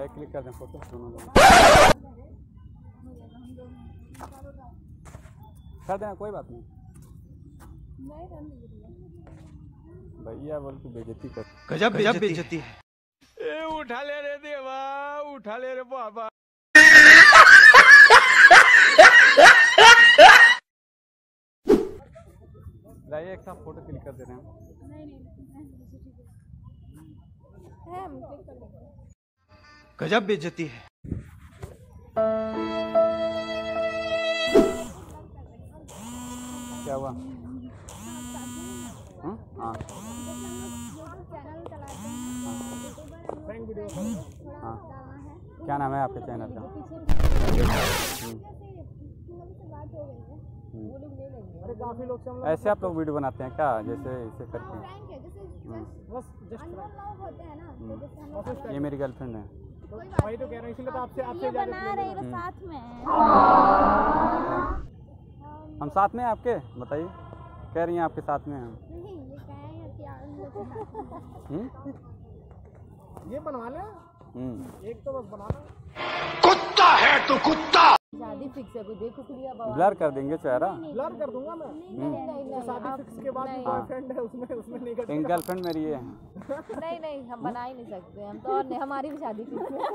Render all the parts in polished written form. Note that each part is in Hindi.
बैक क्लिक कर दें फोटो दोनों कर देना, कोई बात नहीं। भैया बोल के बेइज्जती कर, गजब गजब बेइज्जती है। ए उठा ले रे देवा, उठा ले रे बाबा। लाइए एक साथ फोटो क्लिक कर दे रहे हैं। गजब बेइज्जती है। क्या हुआ? हाँ हाँ, क्या नाम है आपके चैनल का? ऐसे आप लोग वीडियो बनाते हैं क्या? जैसे ऐसे करके बस। ये मेरी गर्लफ्रेंड है वही तो कह रहा हूं, इसलिए तो आपसे बना रही है साथ में। हम साथ में हैं आपके, बताइए कह रही हैं आपके साथ में हम। ये बनवा लें एक तो, बस बनाना कुत्ता है तो कुत्ता। शादी फिक्स है, कोई देखो प्रिया बाबा। ब्लर कर देंगे चेहरा, ब्लर कर दूंगा मैं। शादी फिक्स के बाद गर्लफ्रेंड है उसमें, उसमें नहीं करेंगे। गर्लफ्रेंड मेरी है। नहीं नहीं हम बना ही नहीं सकते, हम तो और हमारी भी शादी फिक्स है, हम लोग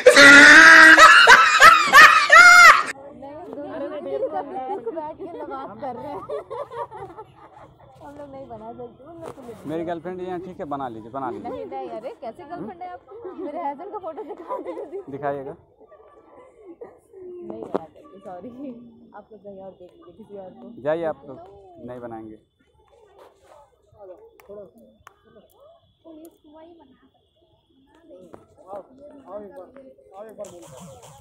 नहीं बना सकते। मेरी गर्लफ्रेंड ये, ठीक है बना लीजिए बना लीजिए। नहीं नहीं अरे कैसे गर्लफ्रेंड है आपकी? मेरे हस्बैंड का फोटो दिखा दीजिए। दिखाइएगा। नहीं बना सकते सॉरी, आप लोग कहीं और देख लीजिए किसी और को। जाइए आप लोग नहीं बनाएंगे। और एक बार